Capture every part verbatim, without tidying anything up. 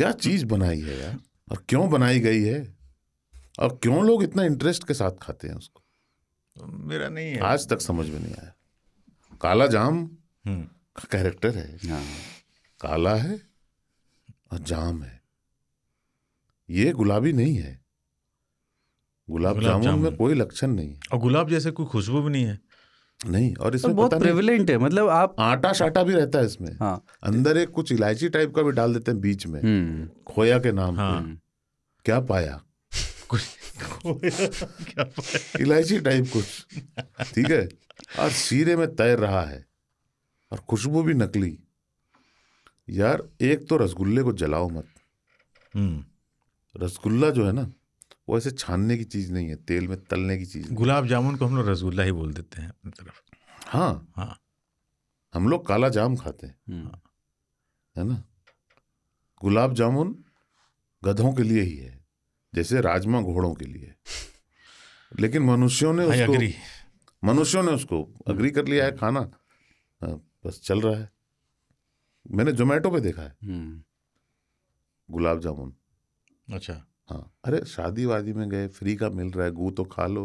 क्या चीज़ बनाई है यार, और क्यों बनाई गई है, और क्यों लोग इतना इंटरेस्ट के साथ खाते हैं उसको, मेरा नहीं है आज तक समझ में नहीं आया। काला जाम का कैरेक्टर है, काला है और जाम है, ये गुलाबी नहीं है। गुलाब जामुन में कोई लक्षण नहीं है और गुलाब जैसे कोई खुशबू भी नहीं है, नहीं। और इसमें बहुत प्रेवलेंट है, मतलब आप आटा शाटा भी रहता है इसमें, हाँ। अंदर एक कुछ इलायची टाइप का भी डाल देते हैं बीच में, खोया के नाम हाँ। पे क्या पाया कुछ क्या पाया इलायची टाइप कुछ, ठीक है। और शीरे में तैर रहा है और खुशबू भी नकली। यार एक तो रसगुल्ले को जलाओ मत, रसगुल्ला जो है ना वो ऐसे छानने की चीज़ नहीं है, तेल में तलने की चीज़। गुलाब जामुन को हम लोग रसगुल्ला ही बोल देते हैं अपनी तरफ। हाँ हाँ, हम लोग काला जाम खाते हैं, हाँ। है ना, गुलाब जामुन गधों के लिए ही है, जैसे राजमा घोड़ों के लिए। लेकिन मनुष्यों ने उसको अग्री मनुष्यों ने उसको अग्री कर लिया है, खाना बस चल रहा है। मैंने जोमेटो पे देखा है गुलाब जामुन। अच्छा हाँ, अरे शादी वादी में गए, फ्री का मिल रहा है, गू तो खा लो।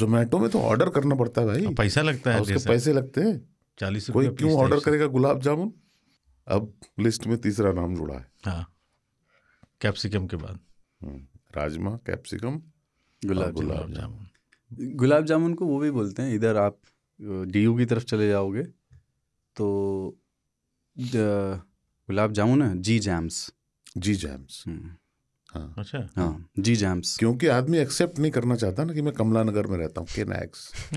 जोमेटो में तो ऑर्डर करना पड़ता है भाई, पैसा लगता है, उसके पैसे लगते हैं चालीस रुपये। कोई क्यों ऑर्डर करेगा गुलाब जामुन? अब लिस्ट में तीसरा नाम जुड़ा है, हाँ, कैप्सिकम के बाद राजमा, कैप्सिकम, गुलाब गुलाब जामुन। गुलाब जामुन को वो भी बोलते हैं, इधर आप डी यू की तरफ चले जाओगे तो गुलाब जामुन है जी जैम्स, जी जैम्स हाँ। अच्छा हाँ जी जैम्स, क्योंकि आदमी एक्सेप्ट नहीं करना चाहता ना कि मैं कमला नगर में रहता हूँ, केनैक्स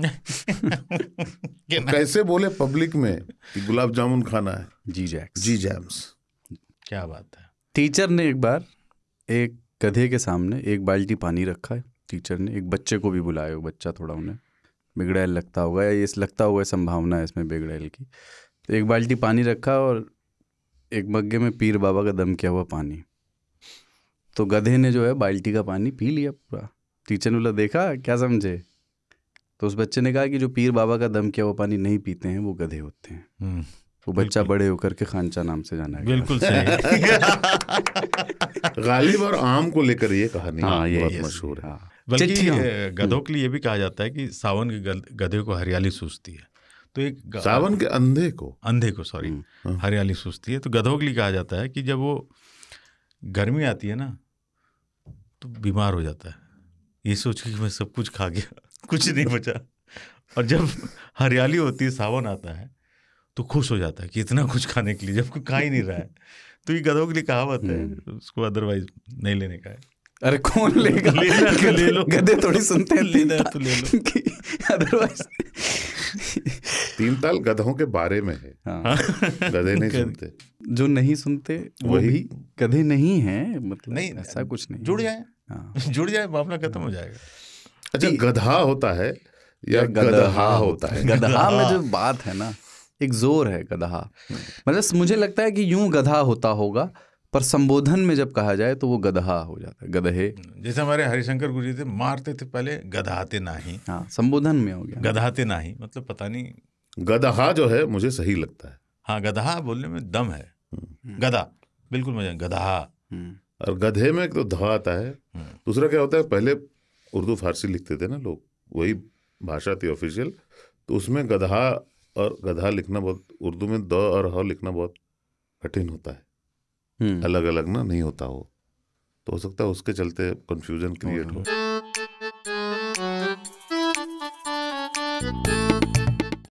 कैसे बोले पब्लिक में कि गुलाब जामुन खाना है, जी जैक्स, जी जैम्स। क्या बात है। टीचर ने एक बार एक गधे के सामने एक बाल्टी पानी रखा है, टीचर ने एक बच्चे को भी बुलाया, बच्चा थोड़ा उन्हें बिगड़ैल लगता होगा, या इस लगता हुआ संभावना है इसमें बिगड़ैल की। तो एक बाल्टी पानी रखा और एक बग्घे में पीर बाबा का दम किया हुआ पानी, तो गधे ने जो है बाल्टी का पानी पी लिया पूरा। टीचर ने बोला देखा क्या समझे? तो उस बच्चे ने कहा कि जो पीर बाबा का दम किया हुआ पानी नहीं पीते हैं वो गधे होते हैं। वो बच्चा बड़े होकर के खानचा नाम से जाना है। बिल्कुल सही। गालिब और आम को लेकर ये कहानी हाँ, ये बहुत मशहूर है। बल्कि गधों के लिए ये भी कहा जाता है कि सावन के गधे को हरियाली सूझती है, तो एक सावन के अंधे को अंधे को सॉरी हरियाली सूझती है। तो गधों के लिए कहा जाता है कि जब वो गर्मी आती है ना तो बीमार हो जाता है, ये सोच के कि मैं सब कुछ खा गया, कुछ नहीं बचा। और जब हरियाली होती है, सावन आता है, तो खुश हो जाता है कि इतना कुछ खाने के लिए जब कोई खा ही नहीं रहा है। तो ये गधों के लिए कहावत है, उसको अदरवाइज नहीं लेने का है। अरे कौन लेगा, लेना तो ले लो, गधे थोड़ी सुनते हैं, लेना तो ले लो, अदरवाइज। तीन ताल गधों के बारे में है, हाँ। गधे नहीं सुनते, जो नहीं सुनते वो भी गधे नहीं हैं, मतलब नहीं, ऐसा कुछ नहीं। जुड़ जाए हाँ। जुड़ जाए मामला खत्म हो जाएगा। अच्छा गधा होता है या गधहा होता है? गधहा में जो बात है ना, एक जोर है गधा, मतलब मुझे लगता है कि यूं गधा होता होगा, पर संबोधन में जब कहा जाए तो वो गधा हो जाता है, गधे। जैसे हमारे हरिशंकर गुरु जी थे, मारते थे पहले, गधाते नहीं, हाँ संबोधन में हो गया गधाते नहीं, मतलब पता नहीं। गधा जो है मुझे सही लगता है, हाँ गधा बोलने में दम है, गधा बिल्कुल मजा, गधा। और गधे में तो ध आता है। दूसरा क्या होता है, पहले उर्दू फारसी लिखते थे ना लोग, वही भाषा थी ऑफिशियल, तो उसमें गधा और गधा लिखना बहुत, उर्दू में द और ह लिखना बहुत कठिन होता है, अलग अलग ना नहीं होता हो, तो हो सकता है उसके चलते कंफ्यूजन क्रिएट हो।